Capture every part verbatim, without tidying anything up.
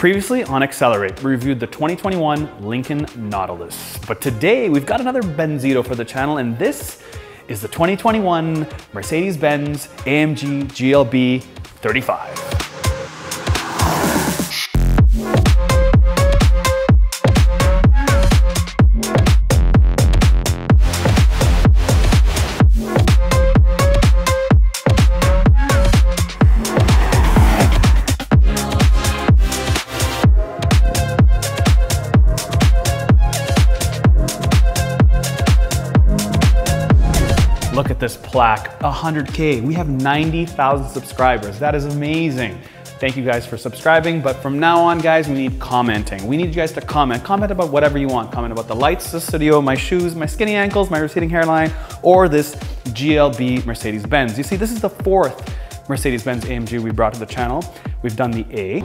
Previously on Accelerate, we reviewed the twenty twenty-one Lincoln Nautilus, but today we've got another Benzito for the channel, and this is the twenty twenty-one Mercedes-Benz A M G G L B thirty-five. Look at this plaque, one hundred K. We have ninety thousand subscribers. That is amazing. Thank you guys for subscribing, but from now on, guys, we need commenting. We need you guys to comment. Comment about whatever you want. Comment about the lights, the studio, my shoes, my skinny ankles, my receding hairline, or this G L B Mercedes-Benz. You see, this is the fourth Mercedes-Benz A M G we brought to the channel. We've done the A,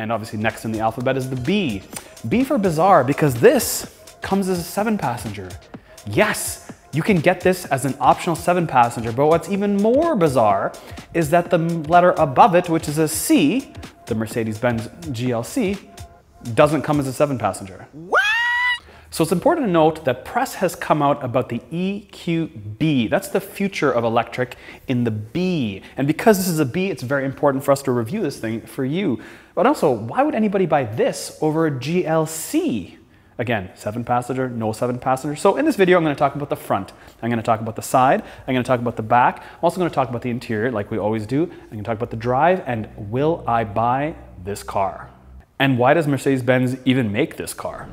and obviously next in the alphabet is the B. B for bizarre, because this comes as a seven passenger. Yes, you can get this as an optional seven passenger, but what's even more bizarre is that the letter above it, which is a C, the Mercedes-Benz G L C, doesn't come as a seven passenger. What? So it's important to note that press has come out about the E Q B. That's the future of electric in the B. And because this is a B, it's very important for us to review this thing for you. But also, why would anybody buy this over a G L C? Again, seven passenger, no seven passenger. So in this video, I'm gonna talk about the front. I'm gonna talk about the side. I'm gonna talk about the back. I'm also gonna talk about the interior, like we always do. I'm gonna talk about the drive and will I buy this car? And why does Mercedes-Benz even make this car?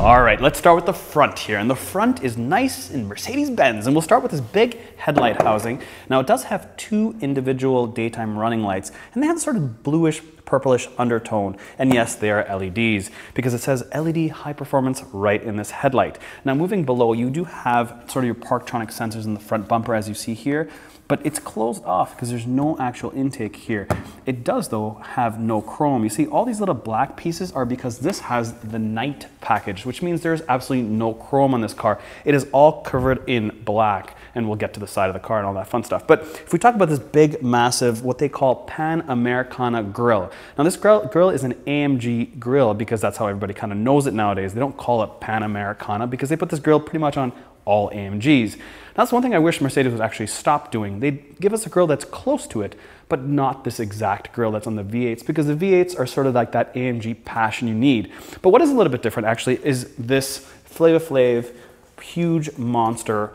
All right, let's start with the front here. And the front is nice in Mercedes-Benz. And we'll start with this big headlight housing. Now it does have two individual daytime running lights, and they have a sort of bluish purplish undertone. And yes, they are L E Ds, because it says L E D high performance right in this headlight. Now moving below, you do have sort of your Parktronic sensors in the front bumper, as you see here, but it's closed off because there's no actual intake here. It does though have no chrome. You see all these little black pieces are because this has the night package, which means there's absolutely no chrome on this car. It is all covered in black, and we'll get to the side of the car and all that fun stuff. But if we talk about this big, massive, what they call Pan Americana grille. Now this grill, grill is an A M G grill, because that's how everybody kind of knows it nowadays. They don't call it Pan Americana because they put this grill pretty much on all A M Gs. That's one thing I wish Mercedes would actually stop doing. They'd give us a grill that's close to it, but not this exact grill that's on the V eights, because the V eights are sort of like that A M G passion you need. But what is a little bit different actually is this Flava Flav huge monster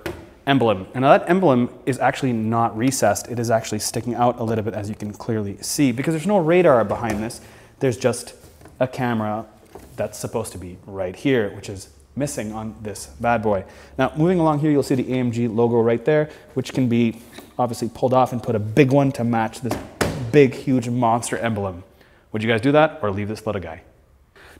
emblem. And now that emblem is actually not recessed. It is actually sticking out a little bit, as you can clearly see, because there's no radar behind this. There's just a camera that's supposed to be right here, which is missing on this bad boy. Now moving along here, you'll see the A M G logo right there, which can be obviously pulled off and put a big one to match this big, huge monster emblem. Would you guys do that or leave this little guy?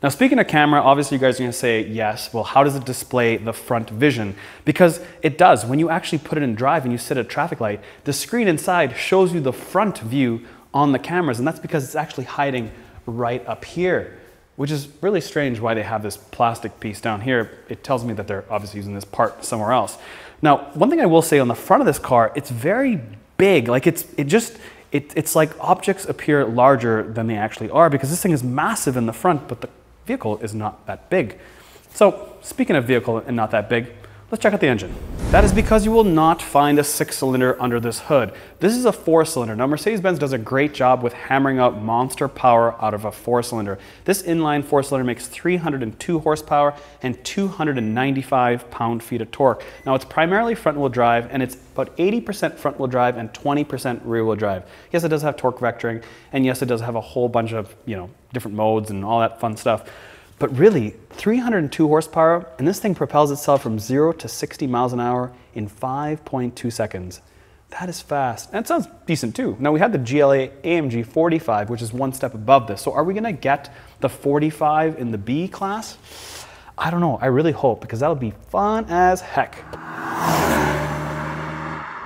Now speaking of camera, obviously you guys are gonna say yes, well how does it display the front vision? Because it does. When you actually put it in drive and you sit at a traffic light, the screen inside shows you the front view on the cameras, and that's because it's actually hiding right up here, which is really strange why they have this plastic piece down here. It tells me that they're obviously using this part somewhere else. Now, one thing I will say on the front of this car, it's very big. Like it's, it just, it, it's like objects appear larger than they actually are, because this thing is massive in the front, but the vehicle is not that big. So speaking of vehicle and not that big, let's check out the engine. That is because you will not find a six cylinder under this hood. This is a four cylinder. Now Mercedes-Benz does a great job with hammering out monster power out of a four cylinder. This inline four cylinder makes three hundred two horsepower and two hundred ninety-five pound feet of torque. Now it's primarily front wheel drive, and it's about eighty percent front wheel drive and twenty percent rear wheel drive. Yes, it does have torque vectoring, and yes, it does have a whole bunch of, you know, different modes and all that fun stuff. But really, three hundred two horsepower, and this thing propels itself from zero to sixty miles an hour in five point two seconds. That is fast, and it sounds decent too. Now we had the G L A A M G forty-five, which is one step above this. So are we gonna get the forty-five in the B class? I don't know, I really hope, because that'll be fun as heck.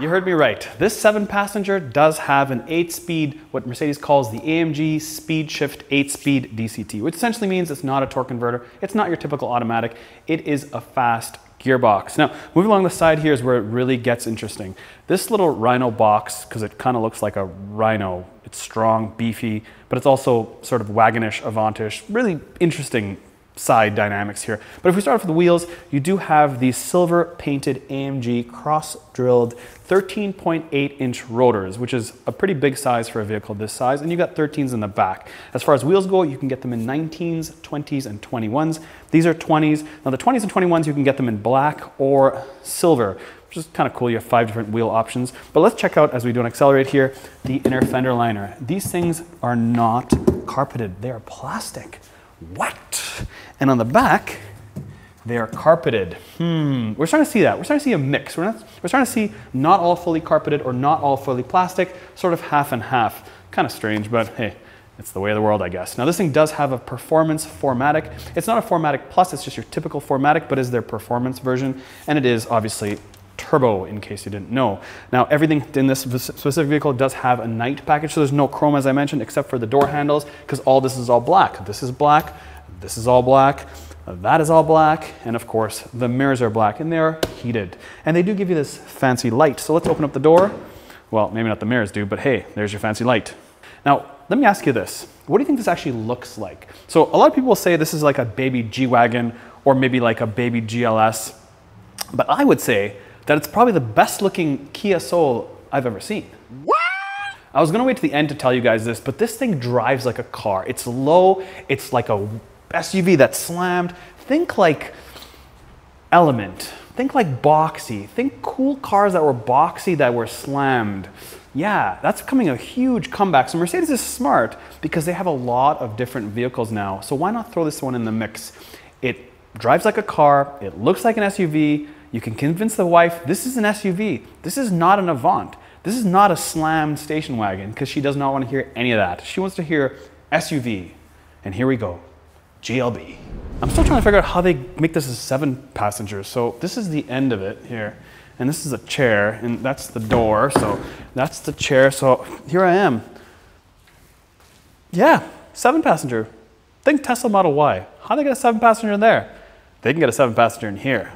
You heard me right. This seven passenger does have an eight speed, what Mercedes calls the A M G Speed Shift eight speed D C T, which essentially means it's not a torque converter. It's not your typical automatic. It is a fast gearbox. Now, moving along the side here is where it really gets interesting. This little rhino box, because it kind of looks like a rhino, it's strong, beefy, but it's also sort of wagonish, avant-ish, really interesting side dynamics here. But if we start off with the wheels, you do have these silver painted A M G cross-drilled thirteen point eight inch rotors, which is a pretty big size for a vehicle this size, and you got thirteens in the back. As far as wheels go, you can get them in nineteens, twenties, and twenty-ones. These are twenties. Now the twenties and twenty-ones, you can get them in black or silver, which is kind of cool. You have five different wheel options. But let's check out, as we do an accelerate here, the inner fender liner. These things are not carpeted, they are plastic. What? And on the back, they are carpeted. Hmm. We're starting to see that. We're starting to see a mix. We're, not, we're starting to see not all fully carpeted or not all fully plastic, sort of half and half. Kind of strange, but hey, it's the way of the world, I guess. Now this thing does have a performance four matic. It's not a four matic Plus, it's just your typical four matic, but is their performance version. And it is obviously turbo, in case you didn't know. Now everything in this specific vehicle does have a night package, so there's no chrome, as I mentioned, except for the door handles, because all this is all black. This is black, this is all black, that is all black, and of course the mirrors are black, and they're heated. And they do give you this fancy light, so let's open up the door. Well, maybe not the mirrors do, but hey, there's your fancy light. Now let me ask you this, what do you think this actually looks like? So a lot of people will say this is like a baby G-Wagon, or maybe like a baby G L S, but I would say that it's probably the best looking Kia Soul I've ever seen. What? I was gonna wait to the end to tell you guys this, but this thing drives like a car. It's low, it's like a S U V that's slammed. Think like Element, think like boxy, think cool cars that were boxy that were slammed. Yeah, that's becoming a huge comeback. So Mercedes is smart because they have a lot of different vehicles now. So why not throw this one in the mix? It drives like a car, it looks like an S U V, you can convince the wife, this is an S U V. This is not an Avant. This is not a slammed station wagon, because she does not want to hear any of that. She wants to hear S U V. And here we go, G L B. I'm still trying to figure out how they make this as seven passengers. So this is the end of it here. And this is a chair, and that's the door. So that's the chair, so here I am. Yeah, seven passenger. Think Tesla Model Y. How they get a seven passenger in there? They can get a seven passenger in here.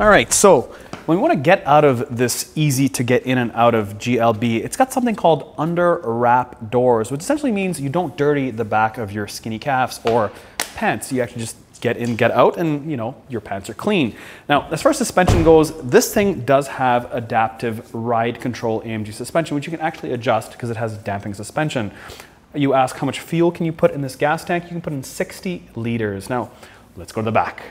All right, so when we want to get out of this easy to get in and out of G L B, it's got something called under wrap doors, which essentially means you don't dirty the back of your skinny calves or pants. You actually just get in, get out, and you know, your pants are clean. Now, as far as suspension goes, this thing does have adaptive ride control A M G suspension, which you can actually adjust because it has damping suspension. You ask how much fuel can you put in this gas tank? You can put in sixty liters. Now, let's go to the back.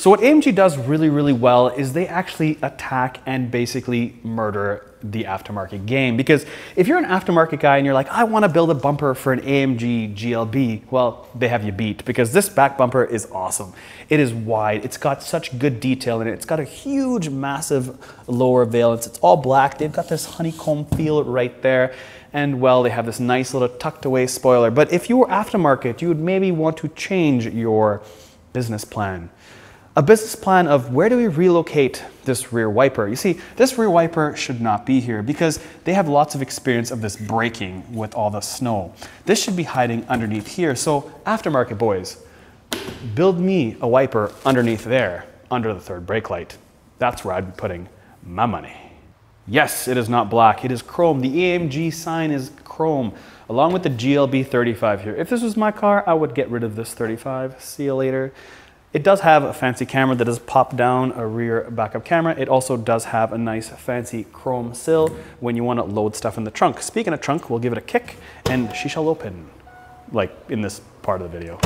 So what A M G does really, really well is they actually attack and basically murder the aftermarket game. Because if you're an aftermarket guy and you're like, I want to build a bumper for an A M G G L B, well, they have you beat, because this back bumper is awesome. It is wide, it's got such good detail in it, it's got a huge, massive lower valance, it's all black, they've got this honeycomb feel right there. And well, they have this nice little tucked away spoiler. But if you were aftermarket, you would maybe want to change your business plan. A business plan of where do we relocate this rear wiper? You see, this rear wiper should not be here because they have lots of experience of this braking with all the snow. This should be hiding underneath here. So aftermarket boys, build me a wiper underneath there, under the third brake light. That's where I'd be putting my money. Yes, it is not black, it is chrome. The A M G sign is chrome, along with the G L B thirty-five here. If this was my car, I would get rid of this thirty-five, see you later. It does have a fancy camera that does pop down, a rear backup camera. It also does have a nice fancy chrome sill when you want to load stuff in the trunk. Speaking of trunk, we'll give it a kick and she shall open, like in this part of the video.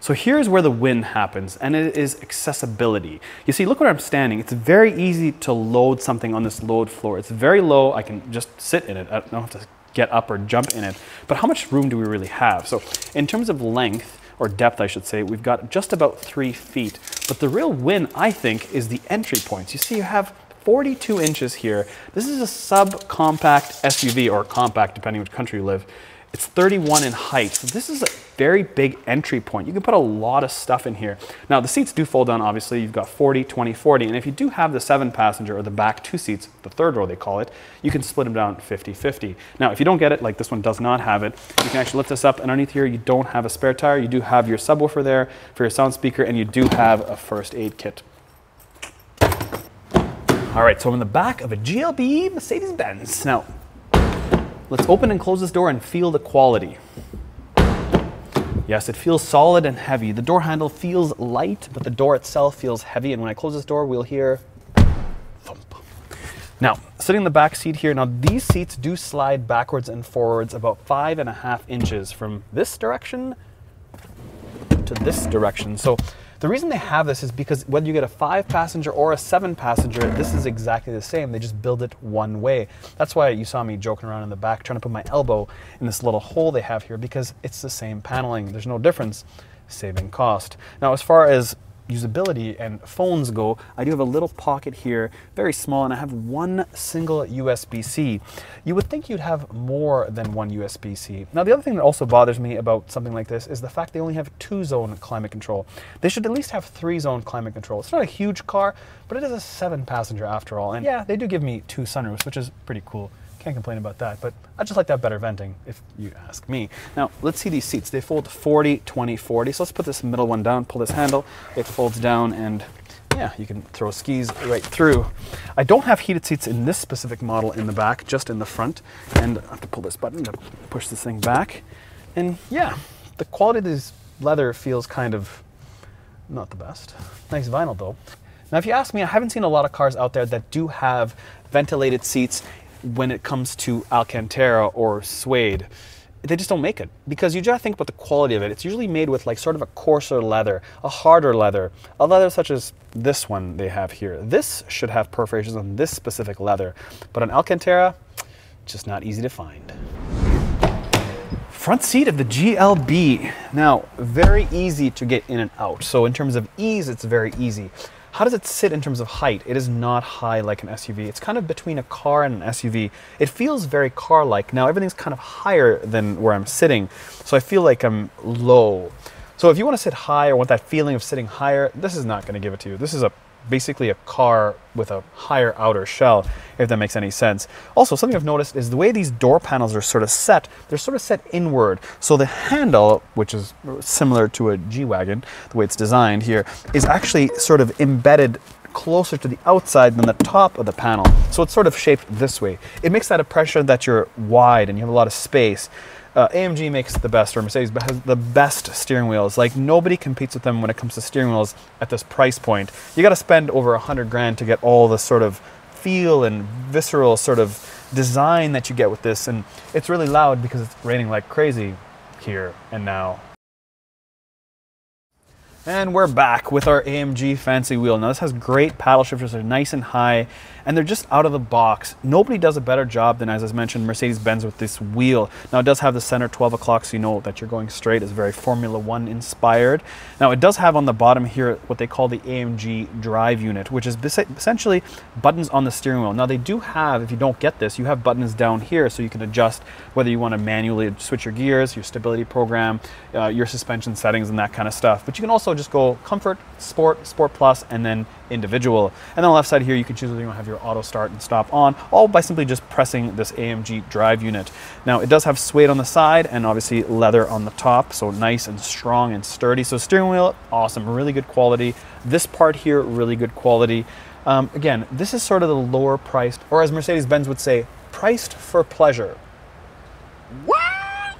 So here's where the win happens, and it is accessibility. You see, look where I'm standing. It's very easy to load something on this load floor. It's very low. I can just sit in it. I don't have to get up or jump in it. But how much room do we really have? So in terms of length, or depth I should say, we've got just about three feet. But the real win, I think, is the entry points. You see, you have forty-two inches here. This is a sub-compact S U V, or compact, depending which country you live. It's thirty-one in height, so this is a very big entry point. You can put a lot of stuff in here. Now, the seats do fold down, obviously. You've got forty, twenty, forty, and if you do have the seven passenger, or the back two seats, the third row they call it, you can split them down fifty fifty. Now, if you don't get it, like this one does not have it, you can actually lift this up, and underneath here, you don't have a spare tire. You do have your subwoofer there for your sound speaker, and you do have a first aid kit All right, so I'm in the back of a G L B Mercedes-Benz. Now, let's open and close this door and feel the quality. Yes, it feels solid and heavy. The door handle feels light, but the door itself feels heavy. And when I close this door, we'll hear thump. Now, sitting in the back seat here, now these seats do slide backwards and forwards about five and a half inches from this direction to this direction. So the reason they have this is because whether you get a five passenger or a seven passenger, this is exactly the same. They just build it one way. That's why you saw me joking around in the back, trying to put my elbow in this little hole they have here, because it's the same paneling. There's no difference, saving cost. Now, as far as usability and phones go, I do have a little pocket here, very small, and I have one single U S B C. You would think you'd have more than one U S B C. Now, the other thing that also bothers me about something like this is the fact they only have two-zone climate control. They should at least have three-zone climate control. It's not a huge car, but it is a seven-passenger after all, and yeah, they do give me two sunroofs, which is pretty cool. Can't complain about that, but I just like that better venting, if you ask me. Now, let's see these seats. They fold forty, twenty, forty. So let's put this middle one down, pull this handle. It folds down, and yeah, you can throw skis right through. I don't have heated seats in this specific model in the back, just in the front. And I have to pull this button to push this thing back. And yeah, the quality of this leather feels kind of not the best. Nice vinyl, though. Now, if you ask me, I haven't seen a lot of cars out there that do have ventilated seats when it comes to Alcantara or suede. They just don't make it, because you just think about the quality of it. It's usually made with like sort of a coarser leather, a harder leather, a leather such as this one they have here. This should have perforations on this specific leather, but on Alcantara, just not easy to find. Front seat of the G L B. Now, very easy to get in and out. So in terms of ease, it's very easy. How does it sit in terms of height? It is not high like an S U V. It's kind of between a car and an S U V. It feels very car-like. Now, everything's kind of higher than where I'm sitting, so I feel like I'm low. So if you want to sit high or want that feeling of sitting higher, this is not going to give it to you. This is a basically a car with a higher outer shell, if that makes any sense. Also, something I've noticed is the way these door panels are sort of set, they're sort of set inward. So the handle, which is similar to a G-Wagon, the way it's designed here, is actually sort of embedded closer to the outside than the top of the panel. So it's sort of shaped this way. It makes that impression that you're wide and you have a lot of space. Uh, A M G makes the best, or Mercedes has the best steering wheels. Like, nobody competes with them when it comes to steering wheels at this price point. You got to spend over a hundred grand to get all the sort of feel and visceral sort of design that you get with this. And it's really loud because it's raining like crazy here and now. And we're back with our A M G fancy wheel. Now, this has great paddle shifters. They're nice and high, and they're just out of the box. Nobody does a better job than, as I mentioned, Mercedes-Benz with this wheel. Now, it does have the center twelve o'clock, so you know that you're going straight. It's very Formula One inspired. Now, it does have on the bottom here what they call the A M G drive unit, which is essentially buttons on the steering wheel. Now, they do have, if you don't get this, you have buttons down here, so you can adjust whether you want to manually switch your gears, your stability program, uh, your suspension settings, and that kind of stuff. But you can also just go comfort, sport, sport plus, and then individual. And on the left side here, you can choose whether you want to have your auto start and stop on, all by simply just pressing this A M G drive unit. Now, it does have suede on the side and obviously leather on the top, so nice and strong and sturdy. So steering wheel, awesome, really good quality. This part here, really good quality. Um, again, this is sort of the lower priced, or as Mercedes-Benz would say, priced for pleasure. What?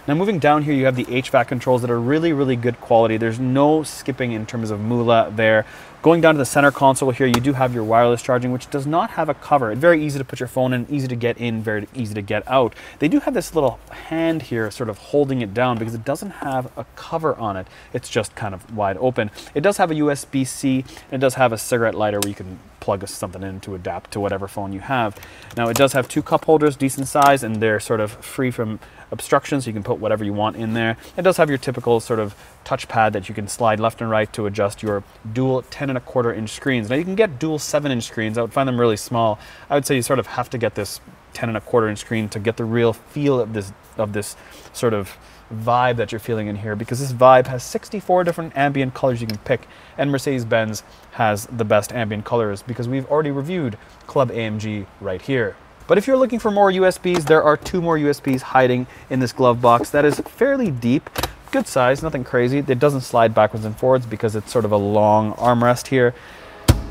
Now, moving down here, you have the H V A C controls that are really, really good quality. There's no skipping in terms of moolah there. Going down to the center console here, you do have your wireless charging, which does not have a cover. It's very easy to put your phone in, easy to get in, very easy to get out. They do have this little hand here sort of holding it down because it doesn't have a cover on it. It's just kind of wide open. It does have a U S B C, and it does have a cigarette lighter where you can plug something in to adapt to whatever phone you have. Now, it does have two cup holders, decent size, and they're sort of free from obstruction, so you can put whatever you want in there. It does have your typical sort of touchpad that you can slide left and right to adjust your dual ten and a quarter inch screens. Now, you can get dual seven inch screens. I would find them really small. I would say you sort of have to get this ten and a quarter inch screen to get the real feel of this of this sort of vibe that you're feeling in here, because this vibe has sixty-four different ambient colors you can pick, and Mercedes-Benz has the best ambient colors because we've already reviewed Club A M G right here. But if you're looking for more U S Bs, there are two more U S Bs hiding in this glove box that is fairly deep. Good size, nothing crazy. It doesn't slide backwards and forwards because it's sort of a long armrest here.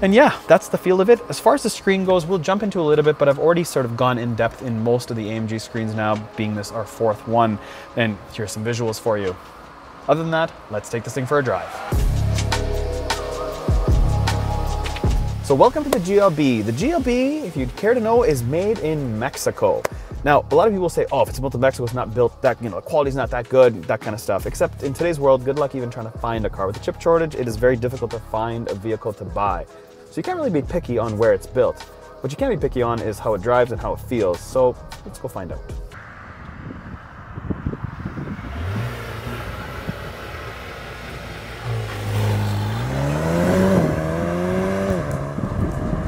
And yeah, that's the feel of it. As far as the screen goes, we'll jump into a little bit, but I've already sort of gone in depth in most of the A M G screens now, being this our fourth one. And here's some visuals for you. Other than that, let's take this thing for a drive. So welcome to the G L B. The G L B, if you'd care to know, is made in Mexico. Now, a lot of people say, oh, if it's built in Mexico, it's not built that, you know, the quality's not that good, that kind of stuff. Except in today's world, good luck even trying to find a car. With the chip shortage, it is very difficult to find a vehicle to buy. So you can't really be picky on where it's built. What you can be picky on is how it drives and how it feels. So let's go find out.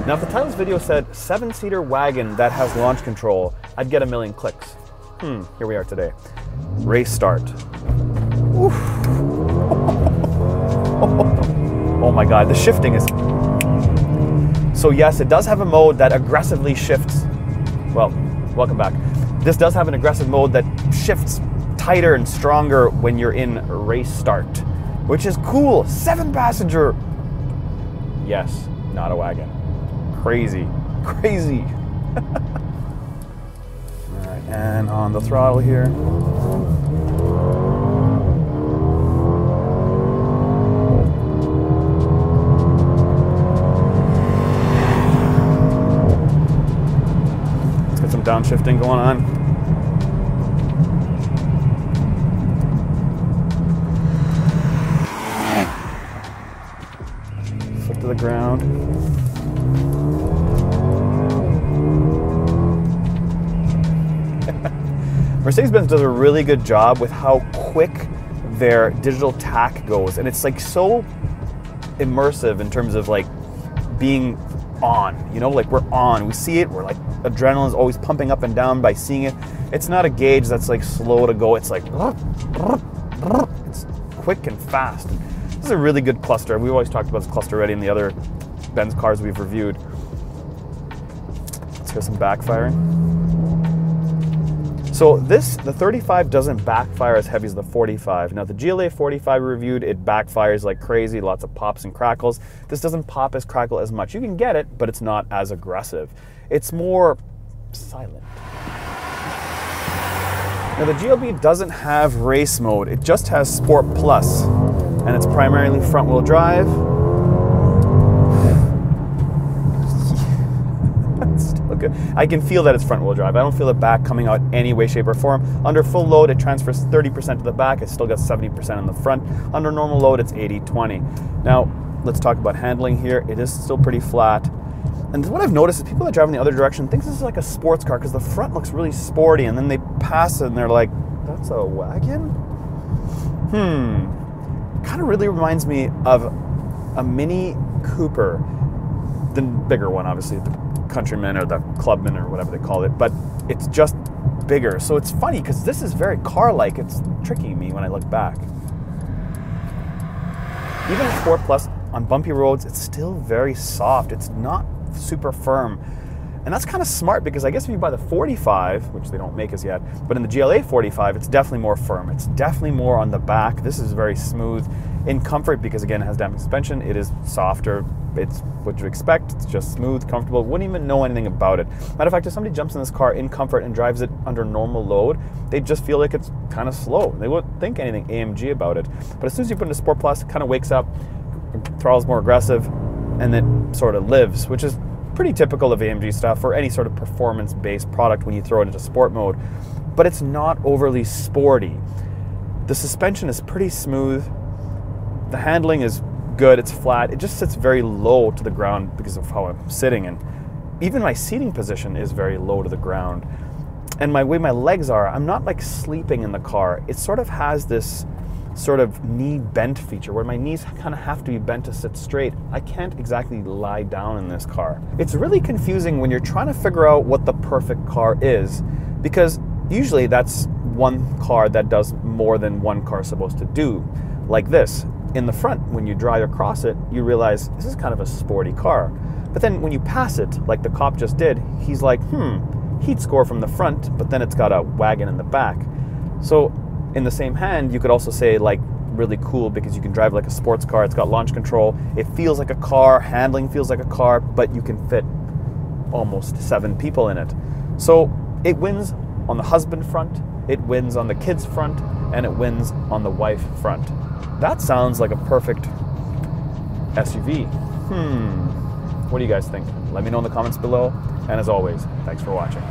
Now, if the title's video said seven-seater wagon that has launch control, I'd get a million clicks. Hmm, here we are today. Race start. Oof. Oh my God, the shifting is... So yes, it does have a mode that aggressively shifts. Well, welcome back. This does have an aggressive mode that shifts tighter and stronger when you're in race start, which is cool. Seven passenger. Yes, not a wagon. Crazy, crazy. All right, and on the throttle here. Let's get some downshifting going on. Foot to the ground. Mercedes-Benz does a really good job with how quick their digital tack goes. And it's like so immersive in terms of like being on, you know, like we're on, we see it, we're like adrenaline is always pumping up and down by seeing it. It's not a gauge that's like slow to go. It's like, it's quick and fast. This is a really good cluster. We've always talked about this cluster already in the other Benz cars we've reviewed. Let's hear some backfiring. So this, the thirty-five doesn't backfire as heavy as the forty-five. Now the G L A forty-five we reviewed, it backfires like crazy, lots of pops and crackles. This doesn't pop as crackle as much. You can get it, but it's not as aggressive. It's more silent. Now the G L B doesn't have race mode. It just has Sport Plus, and it's primarily front wheel drive. I can feel that it's front wheel drive. I don't feel the back coming out any way, shape, or form. Under full load, it transfers thirty percent to the back. It's still got seventy percent on the front. Under normal load, it's eighty twenty. Now, let's talk about handling here. It is still pretty flat. And what I've noticed is people that drive in the other direction think this is like a sports car because the front looks really sporty, and then they pass it and they're like, that's a wagon? Hmm. Kind of really reminds me of a Mini Cooper. The bigger one, obviously. Countryman or the Clubman or whatever they call it, but it's just bigger. So it's funny because this is very car-like. It's tricking me when I look back. Even at Sport Plus on bumpy roads, it's still very soft. It's not super firm. And that's kind of smart because I guess if you buy the forty-five, which they don't make as yet, but in the G L A forty-five, it's definitely more firm. It's definitely more on the back. This is very smooth in comfort because, again, it has damping suspension. It is softer. It's what you expect. It's just smooth, comfortable. Wouldn't even know anything about it. Matter of fact, if somebody jumps in this car in comfort and drives it under normal load, they just feel like it's kind of slow. They wouldn't think anything A M G about it. But as soon as you put into Sport Plus, it kind of wakes up, throttle's more aggressive, and then sort of lives, which is pretty typical of A M G stuff or any sort of performance-based product when you throw it into sport mode, but it's not overly sporty. The suspension is pretty smooth. The handling is good. It's flat. It just sits very low to the ground because of how I'm sitting, and even my seating position is very low to the ground. And my way my legs are, I'm not like sleeping in the car. It sort of has this sort of knee bent feature where my knees kind of have to be bent to sit straight. I can't exactly lie down in this car. It's really confusing when you're trying to figure out what the perfect car is, because usually that's one car that does more than one car is supposed to do. Like this, in the front, when you drive across it, you realize this is kind of a sporty car. But then when you pass it, like the cop just did, he's like, hmm, he'd score from the front, but then it's got a wagon in the back. So in the same hand, you could also say like really cool because you can drive like a sports car. It's got launch control. It feels like a car. Handling feels like a car, but you can fit almost seven people in it. So it wins on the husband front, it wins on the kids front, and it wins on the wife front. That sounds like a perfect S U V. Hmm. What do you guys think? Let me know in the comments below. And as always, thanks for watching.